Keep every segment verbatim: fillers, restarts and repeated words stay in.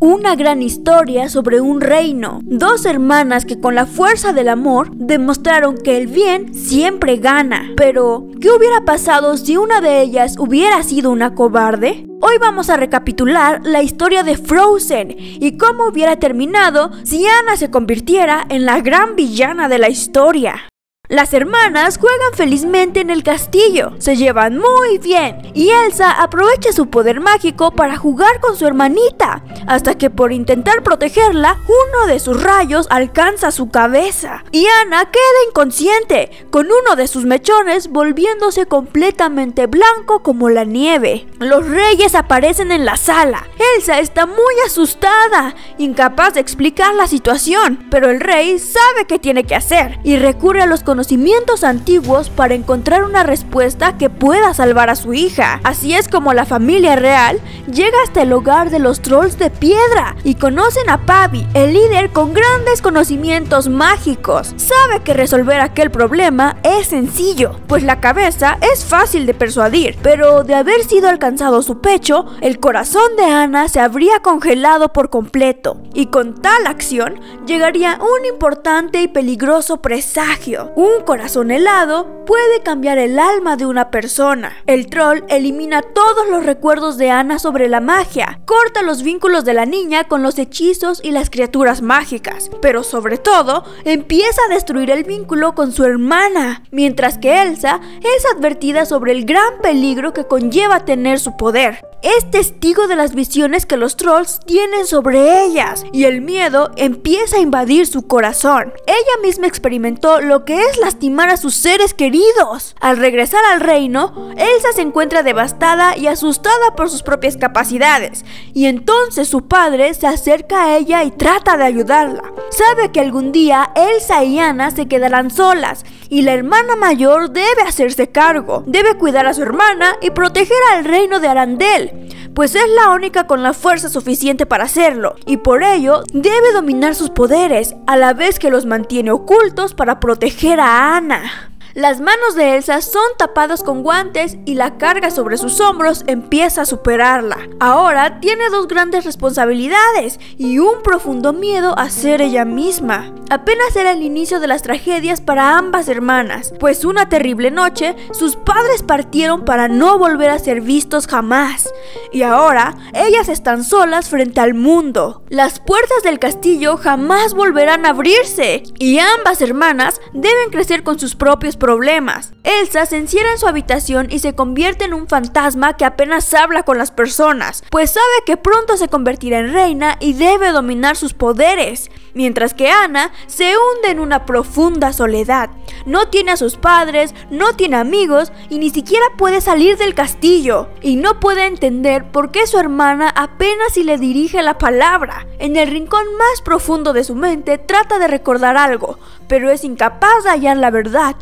Una gran historia sobre un reino, dos hermanas que con la fuerza del amor demostraron que el bien siempre gana. Pero, ¿qué hubiera pasado si una de ellas hubiera sido una cobarde? Hoy vamos a recapitular la historia de Frozen y cómo hubiera terminado si Anna se convirtiera en la gran villana de la historia. Las hermanas juegan felizmente en el castillo, se llevan muy bien y Elsa aprovecha su poder mágico para jugar con su hermanita, hasta que por intentar protegerla, uno de sus rayos alcanza su cabeza y Anna queda inconsciente, con uno de sus mechones volviéndose completamente blanco como la nieve. Los reyes aparecen en la sala, Elsa está muy asustada, incapaz de explicar la situación, pero el rey sabe qué tiene que hacer y recurre a los conocimientos conocimientos antiguos para encontrar una respuesta que pueda salvar a su hija. Así es como la familia real llega hasta el hogar de los trolls de piedra y conocen a Pabbie, el líder con grandes conocimientos mágicos. Sabe que resolver aquel problema es sencillo, pues la cabeza es fácil de persuadir, pero de haber sido alcanzado su pecho, el corazón de Anna se habría congelado por completo, y con tal acción llegaría un importante y peligroso presagio. Un corazón helado puede cambiar el alma de una persona. El troll elimina todos los recuerdos de Anna sobre la magia, corta los vínculos de la niña con los hechizos y las criaturas mágicas, pero sobre todo empieza a destruir el vínculo con su hermana, mientras que Elsa es advertida sobre el gran peligro que conlleva tener su poder. Es testigo de las visiones que los trolls tienen sobre ellas y el miedo empieza a invadir su corazón. Ella misma experimentó lo que es lastimar a sus seres queridos. Al regresar al reino, Elsa se encuentra devastada y asustada por sus propias capacidades, y entonces su padre se acerca a ella y trata de ayudarla. Sabe que algún día Elsa y Anna se quedarán solas y la hermana mayor debe hacerse cargo, debe cuidar a su hermana y proteger al reino de Arendelle, pues es la única con la fuerza suficiente para hacerlo, y por ello debe dominar sus poderes, a la vez que los mantiene ocultos para proteger a Anna. Las manos de Elsa son tapadas con guantes y la carga sobre sus hombros empieza a superarla. Ahora tiene dos grandes responsabilidades y un profundo miedo a ser ella misma. Apenas era el inicio de las tragedias para ambas hermanas, pues una terrible noche sus padres partieron para no volver a ser vistos jamás. Y ahora ellas están solas frente al mundo. Las puertas del castillo jamás volverán a abrirse y ambas hermanas deben crecer con sus propios problemas. problemas. Elsa se encierra en su habitación y se convierte en un fantasma que apenas habla con las personas, pues sabe que pronto se convertirá en reina y debe dominar sus poderes, mientras que Anna se hunde en una profunda soledad. No tiene a sus padres, no tiene amigos y ni siquiera puede salir del castillo, y no puede entender por qué su hermana apenas si le dirige la palabra. En el rincón más profundo de su mente trata de recordar algo, pero es incapaz de hallar la verdad.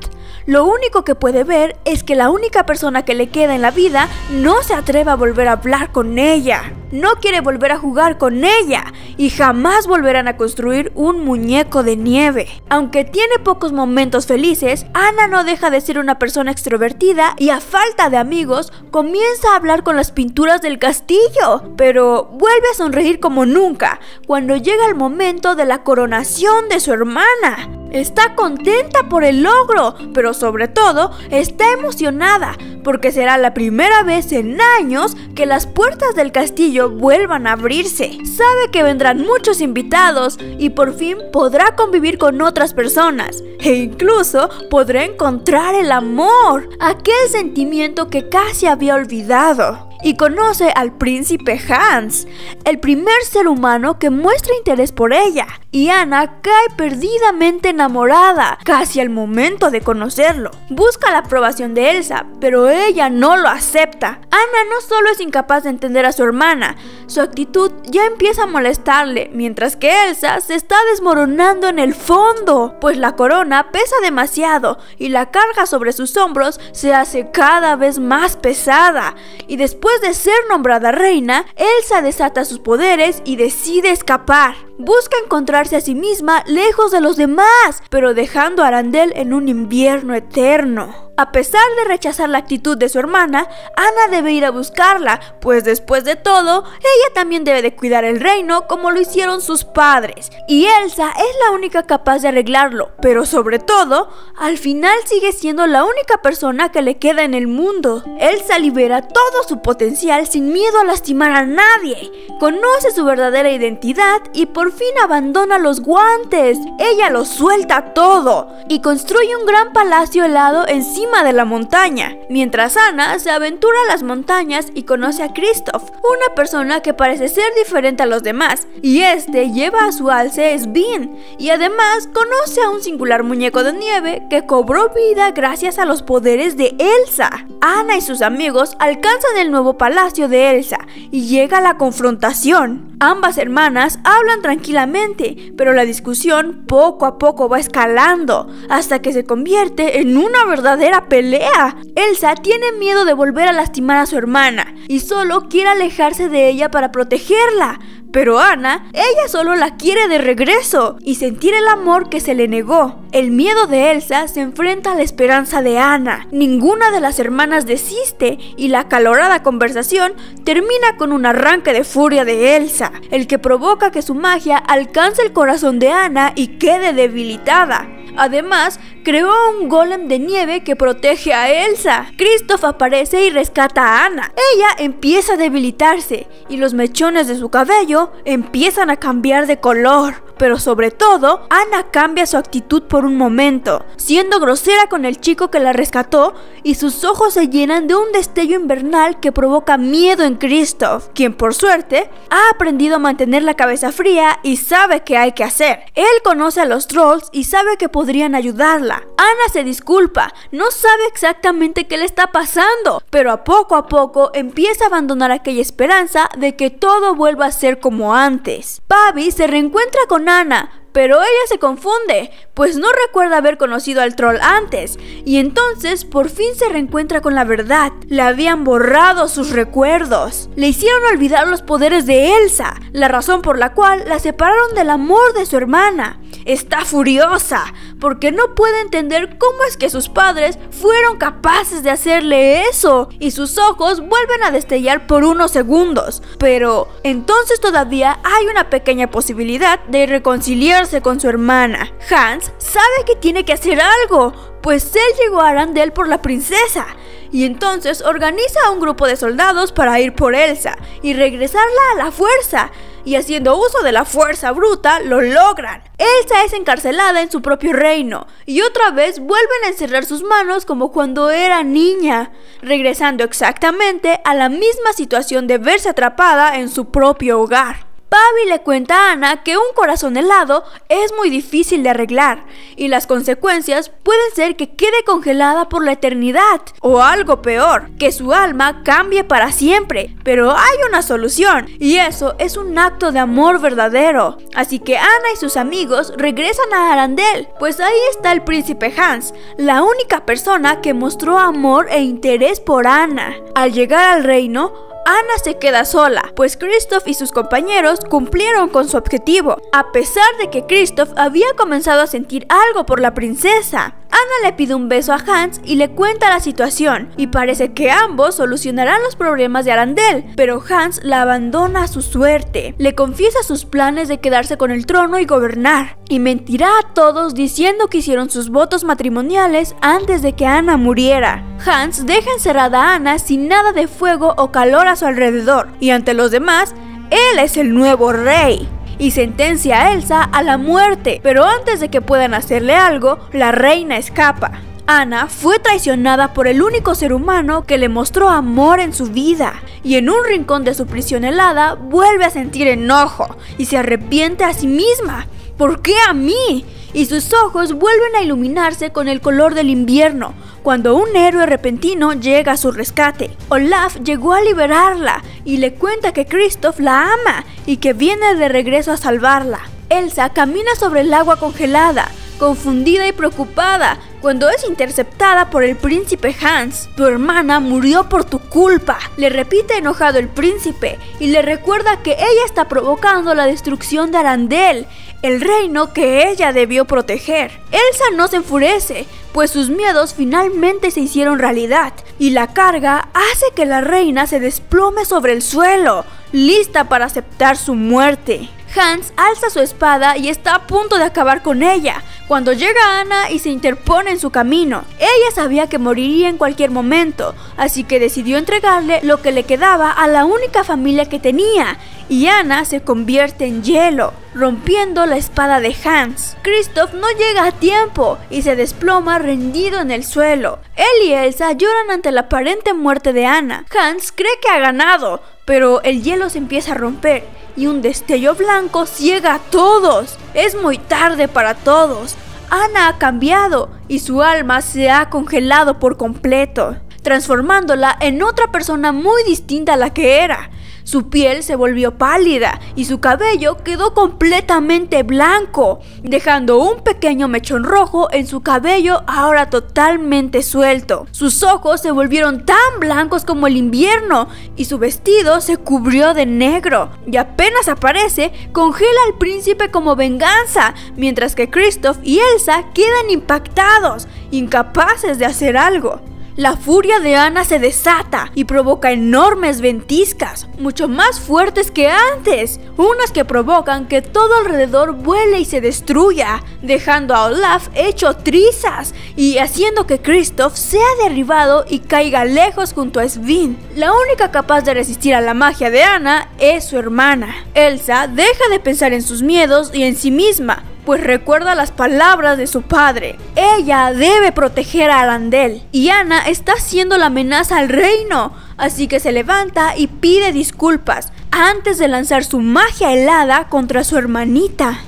Lo único que puede ver es que la única persona que le queda en la vida no se atreve a volver a hablar con ella, no quiere volver a jugar con ella y jamás volverán a construir un muñeco de nieve. Aunque tiene pocos momentos felices, Anna no deja de ser una persona extrovertida y a falta de amigos comienza a hablar con las pinturas del castillo, pero vuelve a sonreír como nunca cuando llega el momento de la coronación de su hermana. Está contenta por el logro, pero sobre todo está emocionada porque será la primera vez en años que las puertas del castillo vuelvan a abrirse. Sabe que vendrán muchos invitados y por fin podrá convivir con otras personas e incluso podrá encontrar el amor, aquel sentimiento que casi había olvidado. Y conoce al príncipe Hans, el primer ser humano que muestra interés por ella. Y Anna cae perdidamente enamorada, casi al momento de conocerlo. Busca la aprobación de Elsa, pero ella no lo acepta. Anna no solo es incapaz de entender a su hermana, su actitud ya empieza a molestarle, mientras que Elsa se está desmoronando en el fondo, pues la corona pesa demasiado y la carga sobre sus hombros se hace cada vez más pesada. Y después de ser nombrada reina, Elsa desata sus poderes y decide escapar. busca encontrarse a sí misma lejos de los demás, pero dejando a Arendelle en un invierno eterno. A pesar de rechazar la actitud de su hermana, Anna debe ir a buscarla, pues después de todo, ella también debe de cuidar el reino como lo hicieron sus padres. Y Elsa es la única capaz de arreglarlo, pero sobre todo, al final sigue siendo la única persona que le queda en el mundo. Elsa libera todo su potencial sin miedo a lastimar a nadie, conoce su verdadera identidad y por fin abandona los guantes. Ella lo suelta todo y construye un gran palacio helado encima de la montaña, mientras Anna se aventura a las montañas y conoce a Kristoff, una persona que parece ser diferente a los demás, y este lleva a su alce Sven, y además conoce a un singular muñeco de nieve que cobró vida gracias a los poderes de Elsa. Anna y sus amigos alcanzan el nuevo palacio de Elsa y llega la confrontación. Ambas hermanas hablan tranquilamente, pero la discusión poco a poco va escalando hasta que se convierte en una verdadera pelea. Elsa tiene miedo de volver a lastimar a su hermana y solo quiere alejarse de ella para protegerla, pero Anna, ella solo la quiere de regreso y sentir el amor que se le negó. El miedo de Elsa se enfrenta a la esperanza de Anna. Ninguna de las hermanas desiste y la acalorada conversación termina con un arranque de furia de Elsa, el que provoca que su magia alcance el corazón de Anna y quede debilitada. Además, creó un golem de nieve que protege a Elsa. Kristoff aparece y rescata a Anna. Ella empieza a debilitarse y los mechones de su cabello empiezan a cambiar de color. Pero sobre todo, Anna cambia su actitud por un momento, siendo grosera con el chico que la rescató, y sus ojos se llenan de un destello invernal que provoca miedo en Kristoff, quien por suerte ha aprendido a mantener la cabeza fría y sabe qué hay que hacer. Él conoce a los trolls y sabe que podrían ayudarla. Anna se disculpa, no sabe exactamente qué le está pasando, pero a poco a poco empieza a abandonar aquella esperanza de que todo vuelva a ser como antes. Pabbie se reencuentra con Anna, pero ella se confunde, pues no recuerda haber conocido al troll antes, y entonces por fin se reencuentra con la verdad. Le habían borrado sus recuerdos, le hicieron olvidar los poderes de Elsa, la razón por la cual la separaron del amor de su hermana. Está furiosa, porque no puede entender cómo es que sus padres fueron capaces de hacerle eso, y sus ojos vuelven a destellar por unos segundos, pero entonces todavía hay una pequeña posibilidad de reconciliarse con su hermana. Hans sabe que tiene que hacer algo, pues él llegó a Arendelle por la princesa, y entonces organiza a un grupo de soldados para ir por Elsa y regresarla a la fuerza, y haciendo uso de la fuerza bruta lo logran. Elsa es encarcelada en su propio reino y otra vez vuelven a encerrar sus manos como cuando era niña, regresando exactamente a la misma situación de verse atrapada en su propio hogar. Pabbie le cuenta a Anna que un corazón helado es muy difícil de arreglar y las consecuencias pueden ser que quede congelada por la eternidad o algo peor, que su alma cambie para siempre, pero hay una solución y eso es un acto de amor verdadero. Así que Anna y sus amigos regresan a Arendelle, pues ahí está el príncipe Hans, la única persona que mostró amor e interés por Anna. Al llegar al reino, Anna se queda sola, pues Kristoff y sus compañeros cumplieron con su objetivo, a pesar de que Kristoff había comenzado a sentir algo por la princesa. Anna le pide un beso a Hans y le cuenta la situación, y parece que ambos solucionarán los problemas de Arendelle, pero Hans la abandona a su suerte. Le confiesa sus planes de quedarse con el trono y gobernar, y mentirá a todos diciendo que hicieron sus votos matrimoniales antes de que Anna muriera. Hans deja encerrada a Anna sin nada de fuego o calor a su alrededor, y ante los demás, él es el nuevo rey, y sentencia a Elsa a la muerte, pero antes de que puedan hacerle algo, la reina escapa. Anna fue traicionada por el único ser humano que le mostró amor en su vida, y en un rincón de su prisión helada vuelve a sentir enojo, y se arrepiente a sí misma. ¿Por qué a mí? Y sus ojos vuelven a iluminarse con el color del invierno, cuando un héroe repentino llega a su rescate. Olaf llegó a liberarla y le cuenta que Kristoff la ama y que viene de regreso a salvarla. Elsa camina sobre el agua congelada, confundida y preocupada, cuando es interceptada por el príncipe Hans. Tu hermana murió por tu culpa, le repite enojado el príncipe y le recuerda que ella está provocando la destrucción de Arendelle, el reino que ella debió proteger. Elsa no se enfurece, pues sus miedos finalmente se hicieron realidad y la carga hace que la reina se desplome sobre el suelo, lista para aceptar su muerte. Hans alza su espada y está a punto de acabar con ella, cuando llega Anna y se interpone en su camino. Ella sabía que moriría en cualquier momento, así que decidió entregarle lo que le quedaba a la única familia que tenía, y Anna se convierte en hielo, rompiendo la espada de Hans. Kristoff no llega a tiempo y se desploma rendido en el suelo. Él y Elsa lloran ante la aparente muerte de Anna. Hans cree que ha ganado, pero el hielo se empieza a romper y un destello blanco ciega a todos. Es muy tarde para todos. Anna ha cambiado y su alma se ha congelado por completo, transformándola en otra persona muy distinta a la que era. Su piel se volvió pálida y su cabello quedó completamente blanco, dejando un pequeño mechón rojo en su cabello ahora totalmente suelto. Sus ojos se volvieron tan blancos como el invierno y su vestido se cubrió de negro. Y apenas aparece, congela al príncipe como venganza, mientras que Kristoff y Elsa quedan impactados, incapaces de hacer algo. La furia de Anna se desata y provoca enormes ventiscas, mucho más fuertes que antes, unas que provocan que todo alrededor vuele y se destruya, dejando a Olaf hecho trizas y haciendo que Kristoff sea derribado y caiga lejos junto a Sven. La única capaz de resistir a la magia de Anna es su hermana. Elsa deja de pensar en sus miedos y en sí misma, pues recuerda las palabras de su padre. Ella debe proteger a Arendelle y Anna está haciendo la amenaza al reino, así que se levanta y pide disculpas antes de lanzar su magia helada contra su hermanita.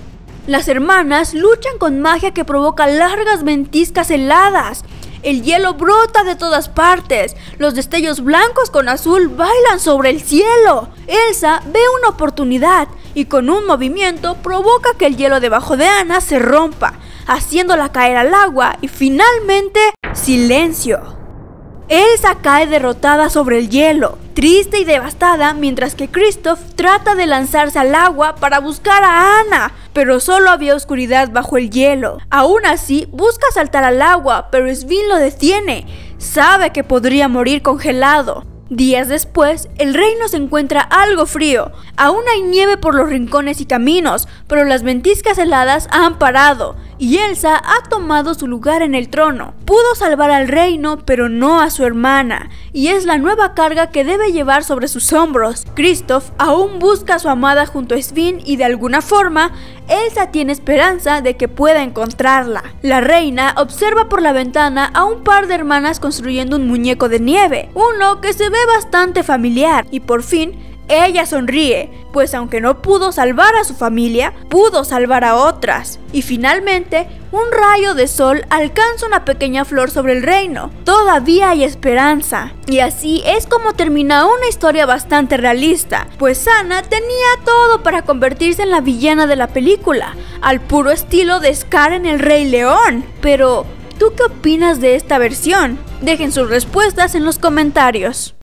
Las hermanas luchan con magia que provoca largas ventiscas heladas. El hielo brota de todas partes, los destellos blancos con azul bailan sobre el cielo. Elsa ve una oportunidad y con un movimiento provoca que el hielo debajo de Anna se rompa, haciéndola caer al agua y finalmente silencio. Elsa cae derrotada sobre el hielo, triste y devastada, mientras que Kristoff trata de lanzarse al agua para buscar a Anna, pero solo había oscuridad bajo el hielo. Aún así, busca saltar al agua, pero Sven lo detiene. Sabe que podría morir congelado. Días después, el reino se encuentra algo frío. Aún hay nieve por los rincones y caminos, pero las ventiscas heladas han parado y Elsa ha tomado su lugar en el trono. Pudo salvar al reino, pero no a su hermana, y es la nueva carga que debe llevar sobre sus hombros. Kristoff aún busca a su amada junto a Sven y de alguna forma, Elsa tiene esperanza de que pueda encontrarla. La reina observa por la ventana a un par de hermanas construyendo un muñeco de nieve, uno que se ve bastante familiar, y por fin ella sonríe, pues aunque no pudo salvar a su familia, pudo salvar a otras. Y finalmente, un rayo de sol alcanza una pequeña flor sobre el reino. Todavía hay esperanza. Y así es como termina una historia bastante realista, pues Anna tenía todo para convertirse en la villana de la película, al puro estilo de Scar en El Rey León. Pero, ¿tú qué opinas de esta versión? Dejen sus respuestas en los comentarios.